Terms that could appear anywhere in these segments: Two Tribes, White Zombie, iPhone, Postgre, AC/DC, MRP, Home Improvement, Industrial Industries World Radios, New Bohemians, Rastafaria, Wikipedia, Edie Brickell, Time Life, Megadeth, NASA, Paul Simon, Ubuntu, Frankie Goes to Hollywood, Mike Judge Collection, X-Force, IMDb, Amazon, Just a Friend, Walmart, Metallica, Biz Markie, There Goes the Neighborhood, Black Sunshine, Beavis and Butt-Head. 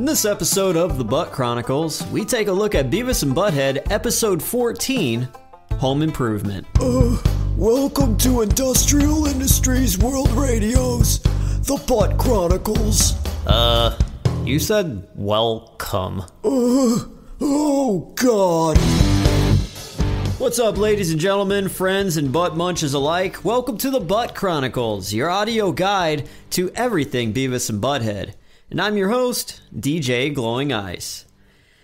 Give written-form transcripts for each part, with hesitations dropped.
In this episode of The Butt Chronicles, we take a look at Beavis and Butt-Head, episode 14, Home Improvement. Welcome to Industrial Industries World Radios, The Butt Chronicles. You said welcome. Oh God. What's up, ladies and gentlemen, friends and butt munches alike? Welcome to The Butt Chronicles, your audio guide to everything Beavis and Butt-Head. And I'm your host, DJ Glowing Eyes.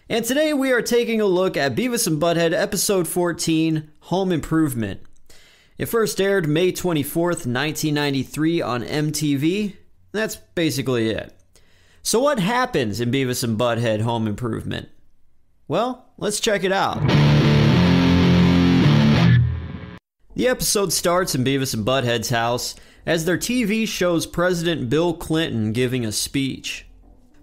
And today we are taking a look at Beavis and Butt-Head episode 14, Home Improvement. It first aired May 24th, 1993 on MTV. That's basically it. So what happens in Beavis and Butt-Head Home Improvement? Well, let's check it out. The episode starts in Beavis and Butt-Head's house as their TV shows President Bill Clinton giving a speech.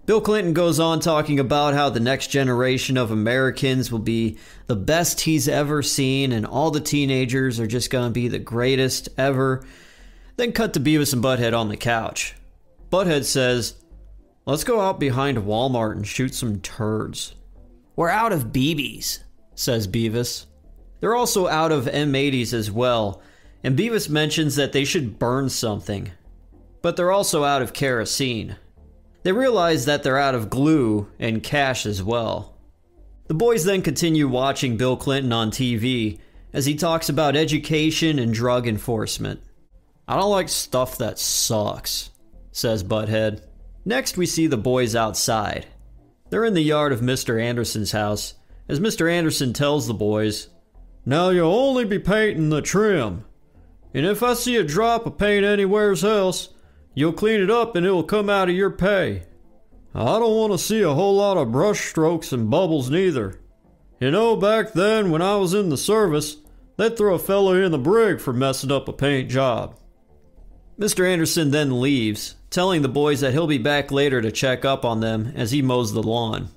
Bill Clinton goes on talking about how the next generation of Americans will be the best he's ever seen and all the teenagers are just gonna be the greatest ever. Then cut to Beavis and Butt-Head on the couch. Butt-Head says, "Let's go out behind Walmart and shoot some turds." "We're out of BBs," says Beavis. They're also out of M80s as well, and Beavis mentions that they should burn something. But they're also out of kerosene. They realize that they're out of glue and cash as well. The boys then continue watching Bill Clinton on TV as he talks about education and drug enforcement. "I don't like stuff that sucks," says Butt-Head. Next, we see the boys outside. They're in the yard of Mr. Anderson's house, as Mr. Anderson tells the boys, "Now you'll only be painting the trim, and if I see a drop of paint anywheres else, you'll clean it up and it'll come out of your pay. I don't want to see a whole lot of brush strokes and bubbles neither. You know, back then when I was in the service, they'd throw a fellow in the brig for messing up a paint job." Mr. Anderson then leaves, telling the boys that he'll be back later to check up on them as he mows the lawn.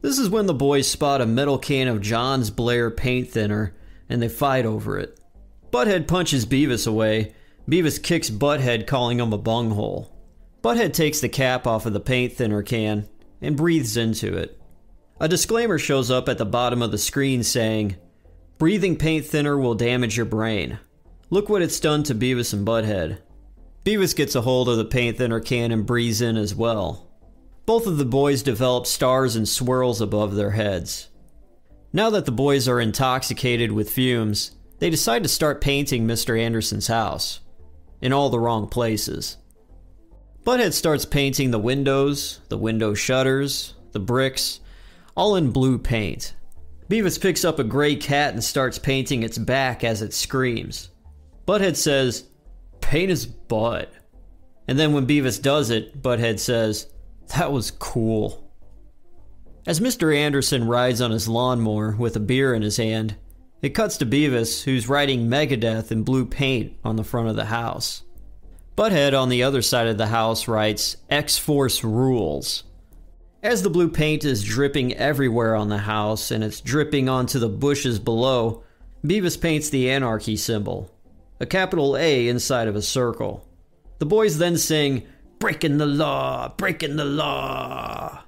This is when the boys spot a metal can of John's Blair paint thinner, and they fight over it. Butt-Head punches Beavis away. Beavis kicks Butt-Head, calling him a bunghole. Butt-Head takes the cap off of the paint thinner can and breathes into it. A disclaimer shows up at the bottom of the screen saying, "Breathing paint thinner will damage your brain. Look what it's done to Beavis and Butt-Head." Beavis gets a hold of the paint thinner can and breathes in as well. Both of the boys develop stars and swirls above their heads. Now that the boys are intoxicated with fumes, they decide to start painting Mr. Anderson's house. In all the wrong places. Butt-Head starts painting the windows, the window shutters, the bricks, all in blue paint. Beavis picks up a gray cat and starts painting its back as it screams. Butt-Head says, "Paint his butt." And then when Beavis does it, Butt-Head says, "That was cool." As Mr. Anderson rides on his lawnmower with a beer in his hand, it cuts to Beavis, who's writing Megadeth in blue paint on the front of the house. Butt-Head on the other side of the house writes X-Force Rules. As the blue paint is dripping everywhere on the house and it's dripping onto the bushes below, Beavis paints the anarchy symbol, a capital A inside of a circle. The boys then sing, "Breaking the law, breaking the law."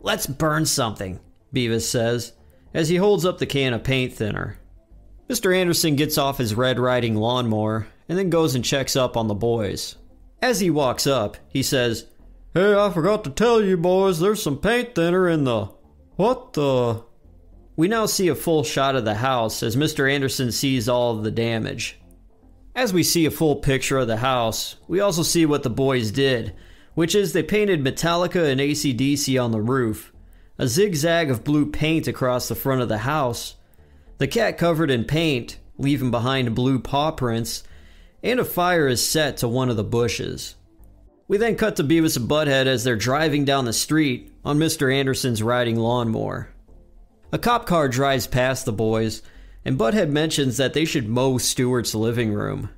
"Let's burn something," Beavis says, as he holds up the can of paint thinner. Mr. Anderson gets off his red riding lawnmower and then goes and checks up on the boys. As he walks up, he says, "Hey, I forgot to tell you boys, there's some paint thinner in the... what the..." We now see a full shot of the house as Mr. Anderson sees all of the damage. As we see a full picture of the house, we also see what the boys did, which is they painted Metallica and AC/DC on the roof, a zigzag of blue paint across the front of the house, the cat covered in paint, leaving behind blue paw prints, and a fire is set to one of the bushes. We then cut to Beavis and Butt-Head as they're driving down the street on Mr. Anderson's riding lawnmower. A cop car drives past the boys, and Butt-Head mentions that they should mow Stewart's living room.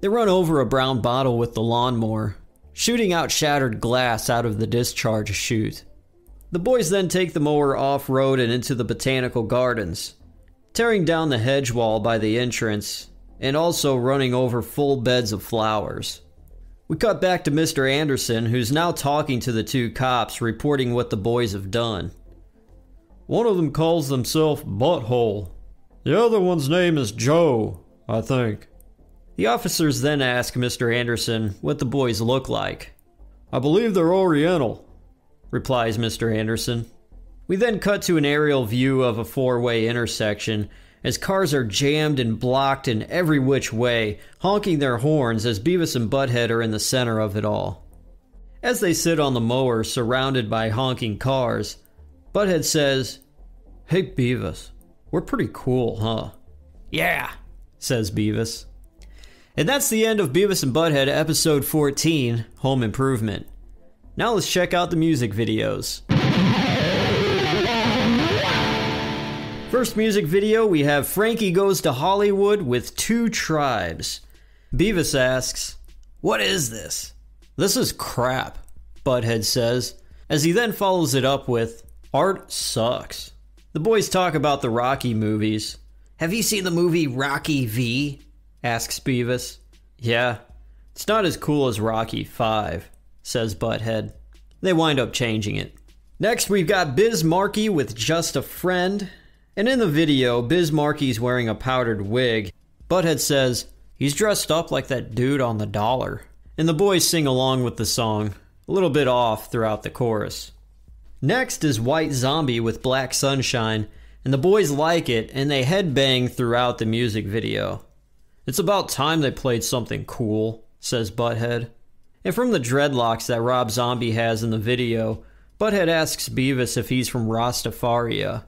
They run over a brown bottle with the lawnmower, shooting out shattered glass out of the discharge chute. The boys then take the mower off-road and into the botanical gardens, tearing down the hedge wall by the entrance and also running over full beds of flowers. We cut back to Mr. Anderson, who's now talking to the two cops, reporting what the boys have done. One of them calls themselves Butthole. The other one's name is Joe, I think. The officers then ask Mr. Anderson what the boys look like. I believe they're Oriental, replies Mr. Anderson. We then cut to an aerial view of a four-way intersection, as cars are jammed and blocked in every which way, honking their horns as Beavis and Butt-Head are in the center of it all. As they sit on the mower, surrounded by honking cars, Butt-Head says, "Hey Beavis, we're pretty cool, huh?" "Yeah," says Beavis. And that's the end of Beavis and Butt-Head episode 14, Home Improvement. Now let's check out the music videos. First music video, we have Frankie Goes to Hollywood with Two Tribes. Beavis asks, "What is this?" "This is crap," Butt-Head says, as he then follows it up with, "Art sucks." The boys talk about the Rocky movies. "Have you seen the movie Rocky V?" asks Beavis. "Yeah, it's not as cool as Rocky V," says Butt-Head. They wind up changing it. Next, we've got Biz Markie with Just a Friend. And in the video, Biz Markie's wearing a powdered wig. Butt-Head says, "He's dressed up like that dude on the dollar." And the boys sing along with the song, a little bit off throughout the chorus. Next is White Zombie with Black Sunshine, and the boys like it, and they headbang throughout the music video. "It's about time they played something cool," says Butt-Head. And from the dreadlocks that Rob Zombie has in the video, Butt-Head asks Beavis if he's from Rastafaria.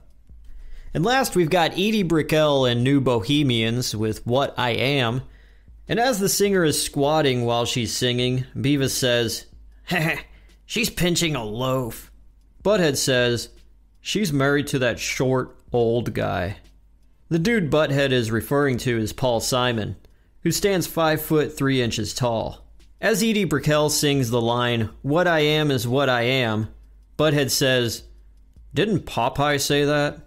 And last, we've got Edie Brickell and New Bohemians with What I Am. And as the singer is squatting while she's singing, Beavis says, "Heh, she's pinching a loaf." Butt-Head says, "She's married to that short, old guy." The dude Butt-Head is referring to is Paul Simon, who stands 5'3" tall. As Edie Brickell sings the line, "What I am is what I am," Butt-Head says, "Didn't Popeye say that?"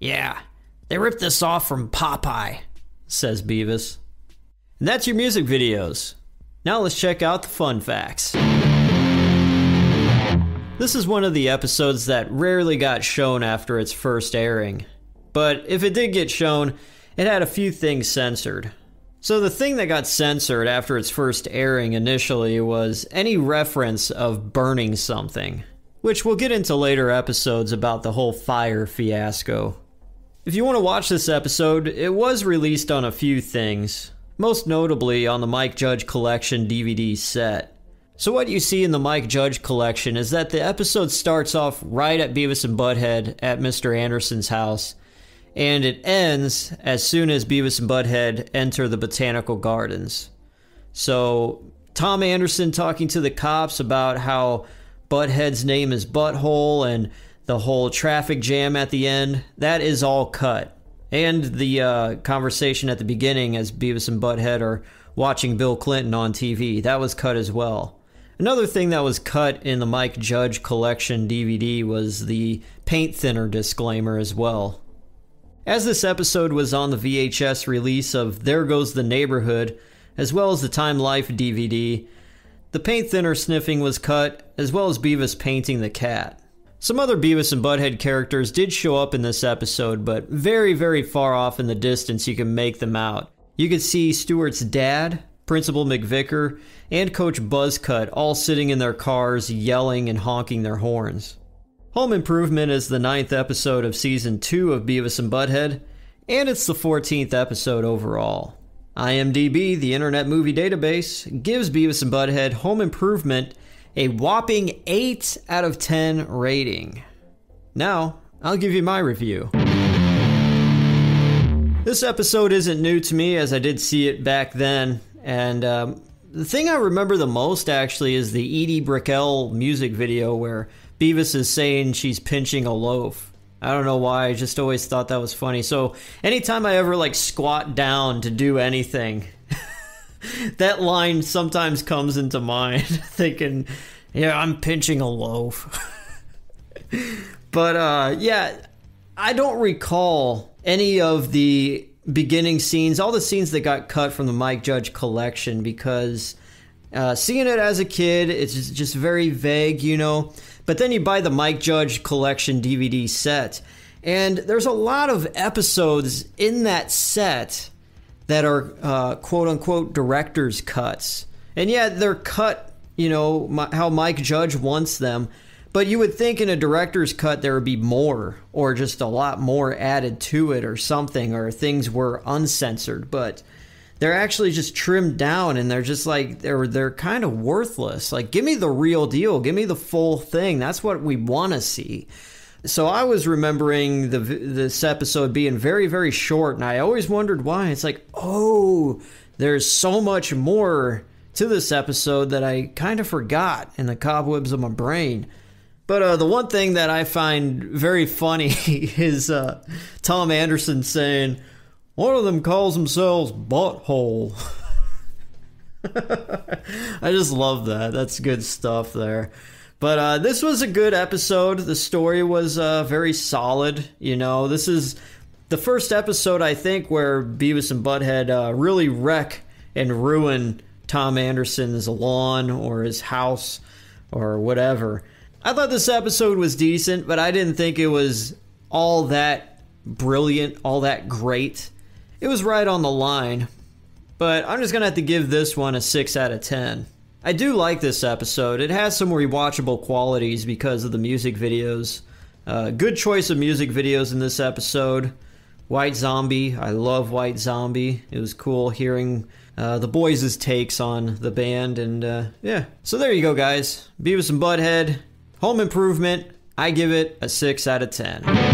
"Yeah, they ripped this off from Popeye," says Beavis. And that's your music videos. Now let's check out the fun facts. This is one of the episodes that rarely got shown after its first airing. But if it did get shown, it had a few things censored. So the thing that got censored after its first airing initially was any reference of burning something, which we'll get into later episodes about the whole fire fiasco. If you want to watch this episode, it was released on a few things, most notably on the Mike Judge Collection DVD set. So what you see in the Mike Judge Collection is that the episode starts off right at Beavis and Butt-Head at Mr. Anderson's house, and it ends as soon as Beavis and Butt-Head enter the botanical gardens. So Tom Anderson talking to the cops about how Butt-Head's name is Butthole and the whole traffic jam at the end, that is all cut. And the conversation at the beginning as Beavis and Butt-Head are watching Bill Clinton on TV, that was cut as well. Another thing that was cut in the Mike Judge Collection DVD was the paint thinner disclaimer as well. As this episode was on the VHS release of There Goes the Neighborhood, as well as the Time Life DVD, the paint thinner sniffing was cut, as well as Beavis painting the cat. Some other Beavis and Butt-Head characters did show up in this episode, but very, very far off in the distance you can make them out. You could see Stewart's dad, Principal McVicker, and Coach Buzzcut all sitting in their cars yelling and honking their horns. Home Improvement is the 9th episode of Season 2 of Beavis and Butt-Head, and it's the 14th episode overall. IMDb, the Internet Movie Database, gives Beavis and Butt-Head Home Improvement a whopping 8 out of 10 rating. Now, I'll give you my review. This episode isn't new to me, as I did see it back then, and the thing I remember the most actually is the Edie Brickell music video where Beavis is saying she's pinching a loaf. I don't know why, I just always thought that was funny. So anytime I ever like squat down to do anything, that line sometimes comes into mind, thinking, yeah, I'm pinching a loaf. But yeah, I don't recall any of the beginning scenes, all the scenes that got cut from the Mike Judge Collection, because Seeing it as a kid, it's just very vague, you know. But then you buy the Mike Judge Collection DVD set, and there's a lot of episodes in that set that are quote-unquote director's cuts. And yeah, they're cut, you know, how Mike Judge wants them. But you would think in a director's cut there would be more, or just a lot more added to it or something, or things were uncensored. But they're actually just trimmed down, and they're just like, they're kind of worthless. Like, give me the real deal. Give me the full thing. That's what we want to see. So I was remembering this episode being very, very short, and I always wondered why. It's like, oh, there's so much more to this episode that I kind of forgot in the cobwebs of my brain. But the one thing that I find very funny is Tom Anderson saying, "One of them calls themselves Butthole." I just love that. That's good stuff there. But this was a good episode. The story was very solid. You know, this is the first episode, I think, where Beavis and Butt-Head really wreck and ruin Tom Anderson's lawn or his house or whatever. I thought this episode was decent, but I didn't think it was all that brilliant, all that great. It was right on the line, but I'm just going to have to give this one a 6 out of 10. I do like this episode. It has some rewatchable qualities because of the music videos. Good choice of music videos in this episode. White Zombie. I love White Zombie. It was cool hearing the boys' takes on the band, and yeah. So there you go, guys. Beavis and Butt-Head. Home Improvement, I give it a 6 out of 10.